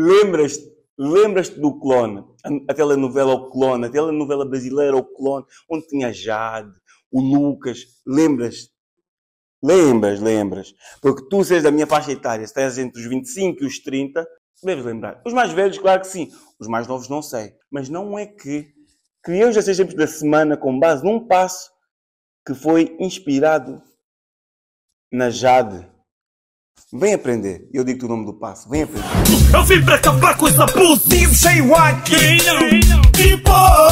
Lembras-te do Clone? A telenovela O Clone, a telenovela brasileira O Clone, onde tinha a Jade, o Lucas. Lembras-te? Lembras. Porque tu seres da minha faixa etária, se estás entre os 25 e os 30, deves lembrar. Os mais velhos, claro que sim. Os mais novos, não sei. Mas não é que criamos esses tempos da semana com base num passo que foi inspirado na Jade. Vem aprender. Eu digo-te o nome do passo. Vem aprender. Eu vim para acabar com esse abuso. DJ Wacky. Tipo,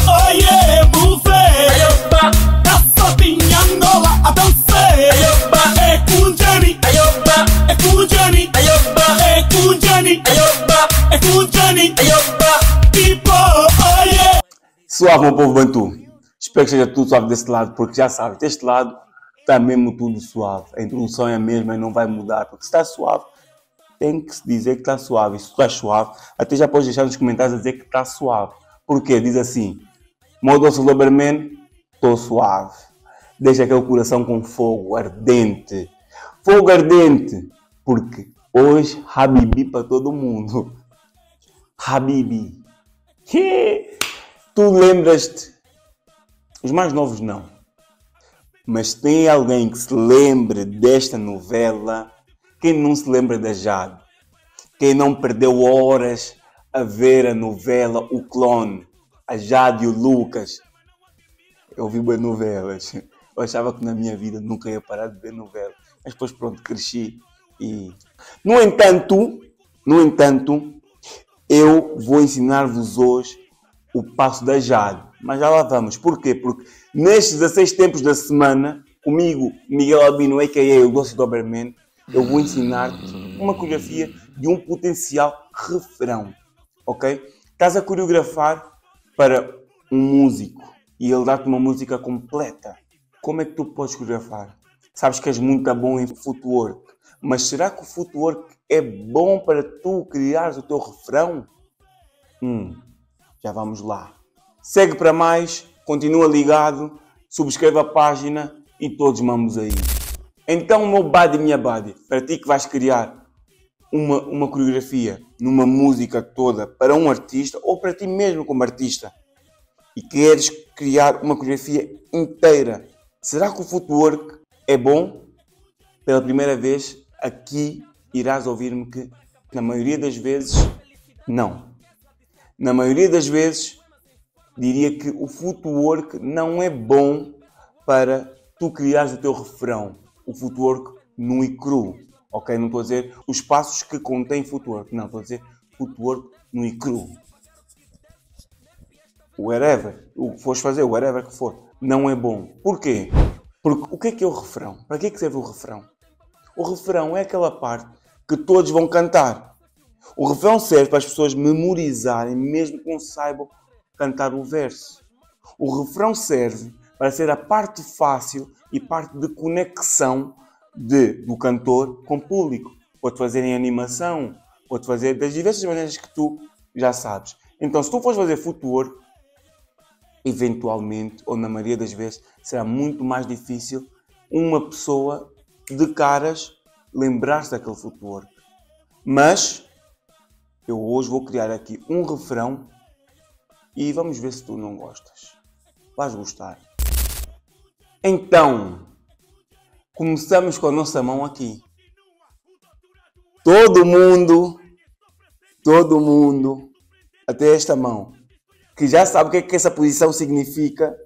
oiê, bufê. Ayoba, tá sozinhando lá a dançar. Ayoba, é com o Johnny. Ayoba, é com o Johnny. Ayoba, é com o Johnny. Ayoba, é com o Johnny. Ayoba, tipo, oiê. Suave, meu povo bantu. Espero que seja tudo suave desse lado, porque já sabes, deste lado está mesmo tudo suave. A introdução é a mesma e não vai mudar. Porque se está suave, tem que se dizer que está suave. E se está suave, até já podes deixar nos comentários a dizer que está suave. Porquê? Diz assim: meu Docildoberm6an, estou suave. Deixa aquele coração com fogo ardente. Fogo ardente. Porque hoje, habibi para todo mundo. Habibi. Tu lembras-te? Os mais novos não. Mas tem alguém que se lembre desta novela? Quem não se lembra da Jade? Quem não perdeu horas a ver a novela O Clone? A Jade e o Lucas. Eu vi boas novelas. Eu achava que na minha vida nunca ia parar de ver novelas. Mas depois pronto, cresci. E... No entanto, eu vou ensinar-vos hoje o passo da Jade. Mas já lá vamos. Porquê? Porque nestes 16 tempos da semana, comigo, Miguel Albino, a.k.a. o Docildoberm6an, eu vou ensinar-te uma coreografia de um potencial refrão. Ok? Estás a coreografar para um músico e ele dá-te uma música completa. Como é que tu podes coreografar? Sabes que és muito bom em footwork, mas será que o footwork é bom para tu criares o teu refrão? Já vamos lá. Segue para mais, continua ligado, subscreve a página e todos vamos aí. Então, meu buddy, minha buddy, para ti que vais criar uma coreografia numa música toda para um artista ou para ti mesmo como artista e queres criar uma coreografia inteira, será que o footwork é bom? Pela primeira vez aqui irás ouvir-me que na maioria das vezes não. Na maioria das vezes diria que o footwork não é bom para tu criares o teu refrão. O footwork nu e cru. Ok? Não estou a dizer os passos que contém footwork. Não, estou a dizer footwork nu e cru. Whatever. O que fores fazer, whatever que for. Não é bom. Porquê? Porque o que é o refrão? Para que é que serve o refrão? O refrão é aquela parte que todos vão cantar. O refrão serve para as pessoas memorizarem, mesmo que não saibam cantar o verso. O refrão serve para ser a parte fácil e parte de conexão do cantor com o público. Pode fazer em animação, pode fazer das diversas maneiras que tu já sabes. Então, se tu fores fazer footwork, eventualmente, ou na maioria das vezes, será muito mais difícil uma pessoa de caras lembrar-se daquele footwork. Mas, eu hoje vou criar aqui um refrão e vamos ver se tu não gostas. Vais gostar. Então, começamos com a nossa mão aqui. Todo mundo, até esta mão, que já sabe o que é que essa posição significa,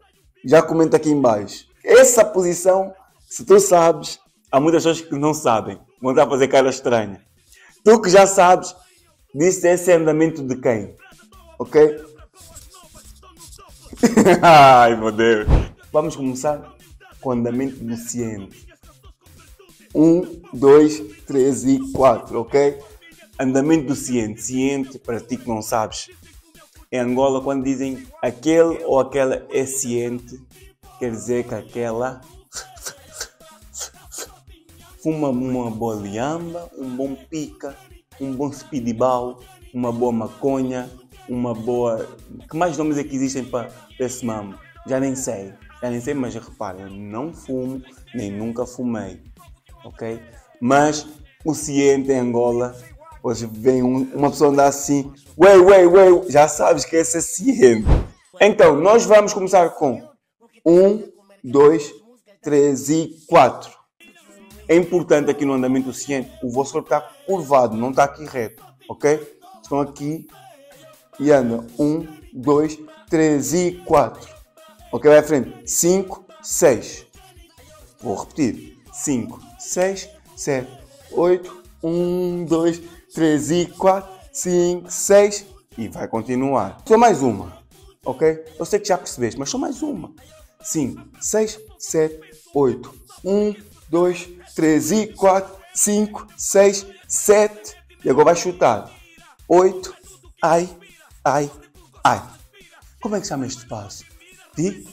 já comenta aqui em baixo. Essa posição, se tu sabes, há muitas pessoas que não sabem, vão estar a fazer cara estranha. Tu que já sabes, disse esse é andamento de quem? Ok? Ai meu Deus! Vamos começar com o andamento do ciente. 1, 2, 3 e 4, ok? Andamento do ciente. Ciente, para ti que não sabes, em Angola, quando dizem aquele ou aquela é ciente, quer dizer que aquela fuma uma boa liamba, um bom pica, um bom speedball, uma boa maconha, uma boa... Que mais nomes é que existem para esse mamo? Já nem sei, mas reparem, eu não fumo, nem nunca fumei, ok? Mas o ciente em Angola Hoje vem uma pessoa andar assim, ué, já sabes que esse é ciente. Então, nós vamos começar com 1, 2, 3 e 4. É importante aqui no andamento do ciente, o vosso corpo está curvado, não está aqui reto, ok? Estão aqui e andam 1, 2, 3 e 4. Ok, vai à frente. 5, 6. Vou repetir. 5, 6, 7, 8, 1, 2, 3 e 4, 5, 6 e vai continuar. Só mais uma, ok? Eu sei que já percebeste, mas só mais uma. 5, 6, 7, 8, 1, 2, 3 e 4, 5, 6, 7 e agora vai chutar. 8, ai, ai, ai. Como é que chama este passo? Ti?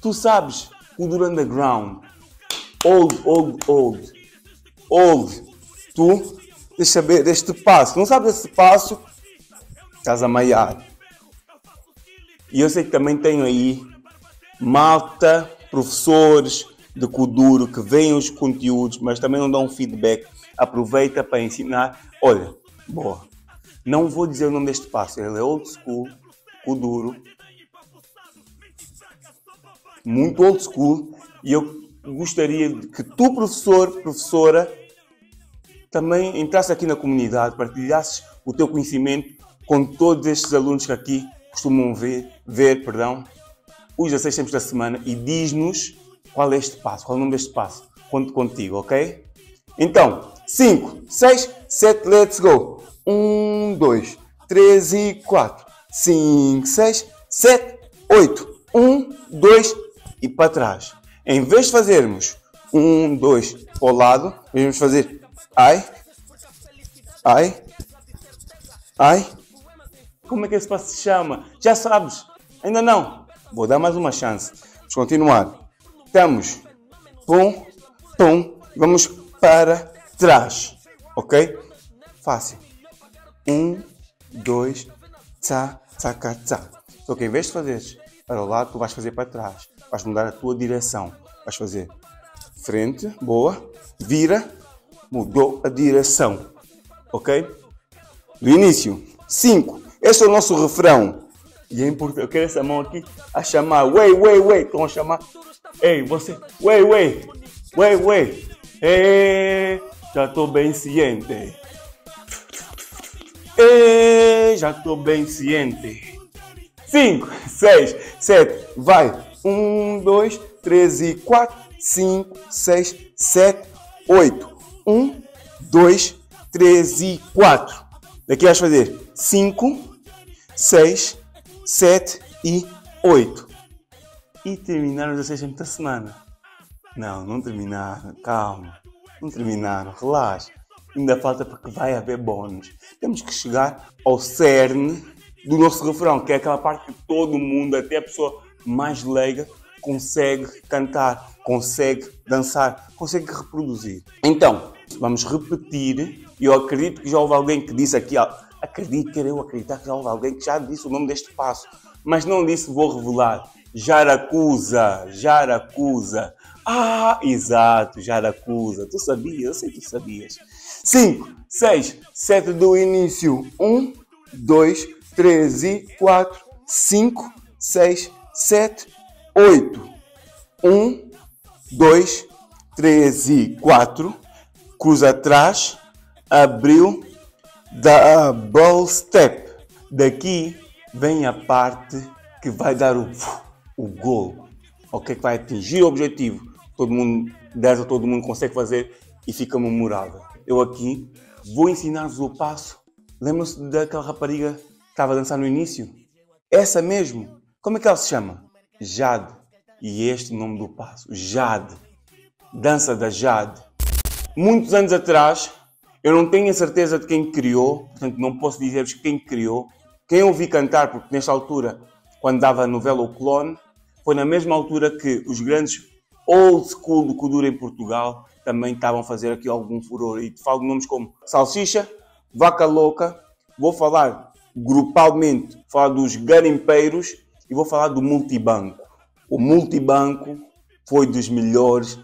Tu sabes o do underground? Old. Tu, deixa ver deste passo. Não sabes esse passo? Estás a maiar. E eu sei que também tenho aí malta, professores de Kuduro que veem os conteúdos, mas também não dão feedback. Aproveita para ensinar. Olha, boa. Não vou dizer o nome deste passo. Ele é old school, Kuduro. Muito old school. E eu gostaria que tu, professor, professora, também entrasse aqui na comunidade, partilhasses o teu conhecimento com todos estes alunos que aqui costumam ver, os 16 tempos da semana e diz-nos qual é este passo, qual é o nome deste passo. Conto contigo, ok? Então, 5, 6, 7, let's go! 1, 2, 3 e 4, 5, 6, 7, 8, 1, 2 e para trás. Em vez de fazermos 1, 2 ao lado, vamos fazer ai, ai, ai. Como é que esse passo se chama? Já sabes? Ainda não? Vou dar mais uma chance. Vamos continuar. Estamos. Pum, pum. Vamos para trás. Ok? Fácil. 1, 2, tsa, tsa, tsa. Só que em vez de fazeres para o lado, tu vais fazer para trás. Vais mudar a tua direção. Vais fazer frente, boa, vira, mudou a direção. Ok? Do início. 5. Este é o nosso refrão. E é importante. Eu quero essa mão aqui a chamar. Ué. Estão a chamar. Ei, você. Ué. Já estou bem ciente. Já estou bem ciente. 5, 6, 7. Vai. 1, 2, 3 e 4, 5, 6, 7, 8. 1, 2, 3 e 4. Daqui vais fazer 5, 6, 7 e 8. E terminaram os 16 da semana. Não terminaram. Calma. Não terminaram. Relaxa. Ainda falta porque vai haver bónus. Temos que chegar ao cerne do nosso refrão, que é aquela parte que todo mundo, até a pessoa mais leiga, consegue cantar, consegue dançar, consegue reproduzir. Então, vamos repetir. Eu acredito que já houve alguém que disse aqui, acredito, quero eu acreditar que já houve alguém que já disse o nome deste passo, mas não disse, vou revelar. Jaracuza. Ah, exato, Jaracuza. Tu sabias, eu sei que tu sabias. 5, 6, 7 do início. 1, 2, 3 e 4, 5, 6, 7, 8, 1, 2, 3 e 4, cruza atrás, abriu, double step. Daqui vem a parte que vai dar o gol, ok? Que vai atingir o objetivo. Todo mundo, 10 ou todo mundo consegue fazer e fica memorável. Eu aqui vou ensinar-vos o passo. Lembram-se daquela rapariga que estava a dançar no início? Essa mesmo. Como é que ela se chama? Jade. E este é o nome do passo. Jade. Dança da Jade. Muitos anos atrás, eu não tenho a certeza de quem criou, portanto não posso dizer-vos quem criou. Quem ouvi cantar, porque nesta altura, quando dava a novela O Clone, foi na mesma altura que os grandes old school do Kuduro em Portugal também estavam a fazer aqui algum furor. E falo de nomes como Salsicha, Vaca Louca, vou falar grupalmente, falar dos Garimpeiros, e vou falar do Multibanco. O Multibanco foi dos melhores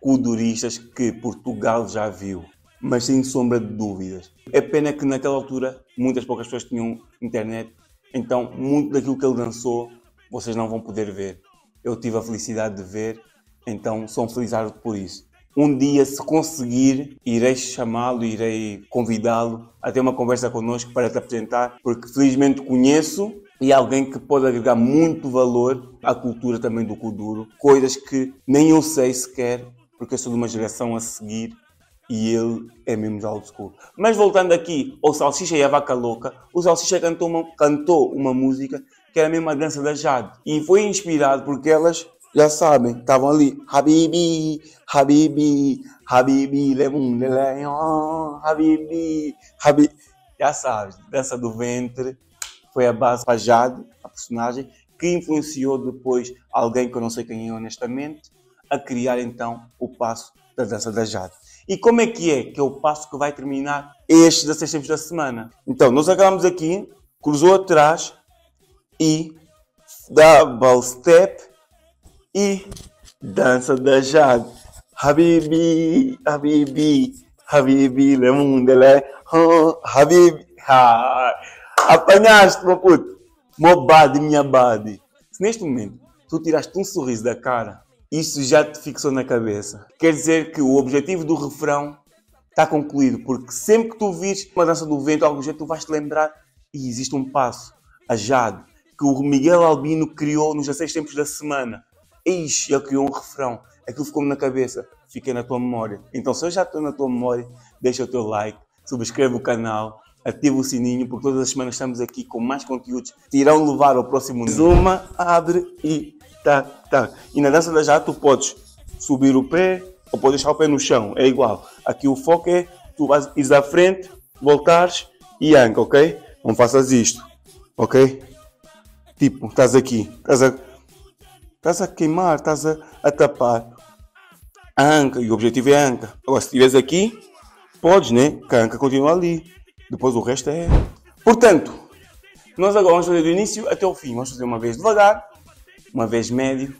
kuduristas que Portugal já viu. mas sem sombra de dúvidas. É pena que naquela altura muitas poucas pessoas tinham internet, então muito daquilo que ele lançou vocês não vão poder ver. Eu tive a felicidade de ver, então sou um felizardo por isso. Um dia, se conseguir, irei chamá-lo, irei convidá-lo a ter uma conversa connosco para te apresentar, porque felizmente conheço e é alguém que pode agregar muito valor à cultura também do Kuduro. Coisas que nem eu sei sequer, porque eu sou de uma geração a seguir e ele é mesmo de old school. Mas voltando aqui ao Salsicha e à Vaca Louca, o Salsicha cantou uma música que era mesmo a dança da Jade e foi inspirado porque elas... já sabem, estavam ali, Habibi, Habibi, Habibi, Lemon, Leon, Habibi, Habibi. Já sabes, dança do ventre, foi a base para Jade, a personagem, que influenciou depois alguém que eu não sei quem é honestamente, a criar então o passo da dança da Jade. E como é? Que é o passo que vai terminar este 16 tempos da semana. Então, nós acabamos aqui, cruzou atrás e double step. E dança da Jade, Habibi, Habibi, Habibi, Lemundele, Habibi, apanhaste, meu puto, meu body, minha body. Se neste momento tu tiraste um sorriso da cara, isso já te fixou na cabeça. Quer dizer que o objetivo do refrão está concluído, porque sempre que tu vires uma dança do vento, algum jeito tu vais te lembrar e existe um passo, a Jade, que o Miguel Albino criou nos 16 tempos da semana. Ixi, ele criou um refrão, aquilo ficou-me na cabeça, fica na tua memória. Então se eu já estou na tua memória, deixa o teu like, subscreve o canal, ativa o sininho, porque todas as semanas estamos aqui com mais conteúdos que irão levar ao próximo nível. Zuma, abre e tac, tac. E na dança da Jade tu podes subir o pé ou podes deixar o pé no chão, é igual. Aqui o foco é, tu vais ir à frente, voltares e anca, ok? Não faças isto, ok? Tipo, estás aqui, estás a queimar, estás a tapar a anca, e o objetivo é a anca. Agora, se estiveres aqui, podes, né? Que a anca continua ali. Depois o resto é... Portanto, nós agora vamos fazer do início até o fim. Vamos fazer uma vez devagar, uma vez médio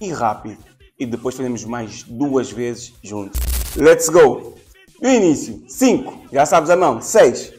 e rápido. E depois fazemos mais duas vezes juntos. Let's go! Do início, 5, já sabes a mão, 6,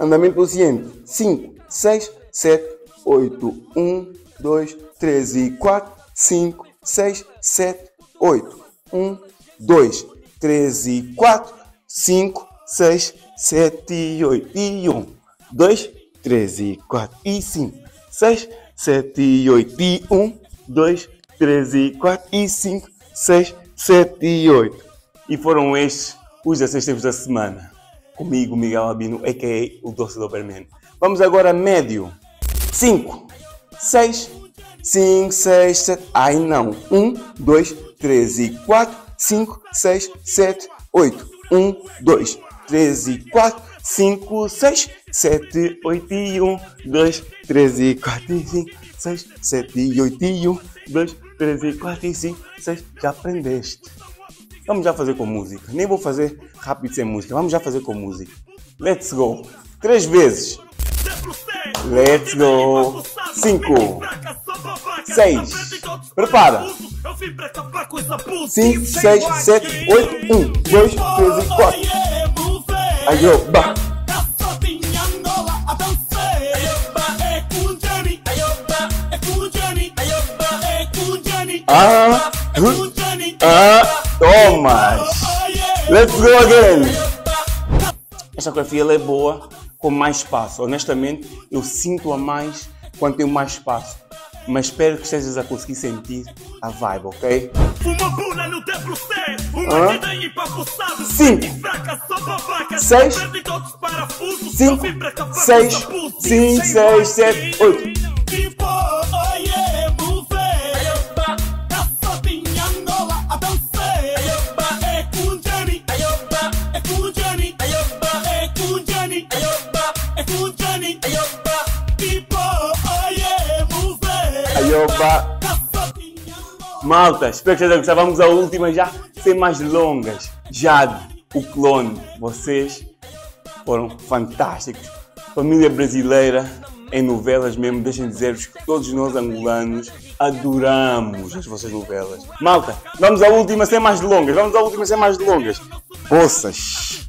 andamento do ciente, 5, 6, 7, 8, 1, 2, 3 e 4, 5, 6, 7, 8, 1, 2, 3 e 4, 5, 6, 7 e 8 e 1, 2, 3 e 4 e 5, 6, 7 e 8 e 1, 2, 3 e 4 e 5, 6, 7 e 8. E foram estes os 16 tempos da semana. Comigo, Miguel Albino, a.k.a. o Docildoberm6an. Vamos agora a médio. 5, 6, 5, 6, 7, ai não, 1, 2, 3 e 4, 5, 6, 7, 8, 1, 2, 3 e 4, 5, 6, 7, 8 e 1, 2, 3 e 4 e 5, 6, 7 e 8 e 1, 2, 3 e 4 e 5, 6, já aprendeste. Vamos já fazer com música, nem vou fazer rápido sem música, vamos já fazer com música. Let's go, 3 vezes. Let's go! 5, 6, prepara! 5, 6, 7, 8, 1, 2, 3 e 4. Ayoba! Toma! Let's go again! Esta coreografia é boa. Com mais espaço, honestamente eu sinto a mais quando tenho mais espaço, mas espero que estejas a conseguir sentir a vibe, ok? 5, 6, 5, 6, 7, 8. Malta, espero que vocês gostem. Vamos à última já, sem mais longas. Jade, o clone, vocês foram fantásticos. Família brasileira, em novelas mesmo, deixem de dizer-vos que todos nós angolanos adoramos as vossas novelas. Malta, vamos à última sem mais longas. poças.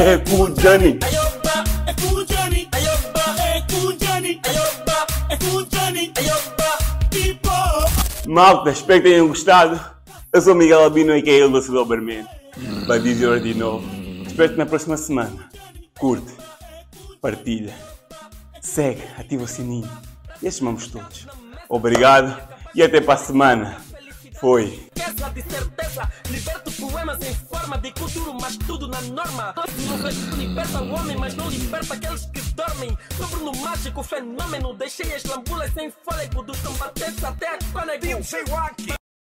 É com o Johnny. Malta, espero que tenham gostado. Eu sou Miguel Albino e que é o Docildoberm6an. But this you already know. Espero que na próxima semana curte, partilha, segue, ativa o sininho e chamamos todos. Obrigado e até para a semana. Foi. De certeza, liberto poemas em forma de Kuduro, mas tudo na norma. No resto liberta o homem, mas não liberta aqueles que dormem. Sobre no mágico fenômeno, deixei as lambulas sem fôlego dos combatentes até a conexão.